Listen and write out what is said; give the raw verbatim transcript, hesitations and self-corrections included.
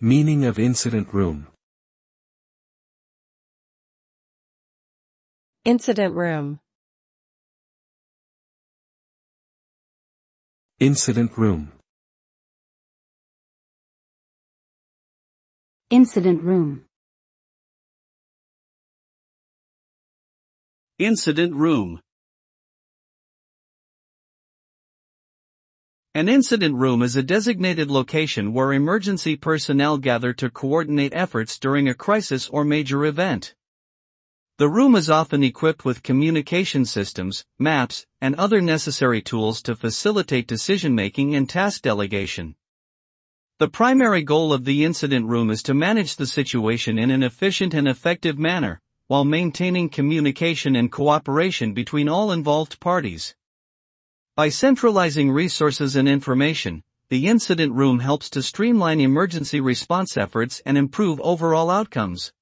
Meaning of incident room. Incident room. Incident room. Incident room. Incident room. An incident room is a designated location where emergency personnel gather to coordinate efforts during a crisis or major event. The room is often equipped with communication systems, maps, and other necessary tools to facilitate decision-making and task delegation. The primary goal of the incident room is to manage the situation in an efficient and effective manner, while maintaining communication and cooperation between all involved parties. By centralizing resources and information, the incident room helps to streamline emergency response efforts and improve overall outcomes.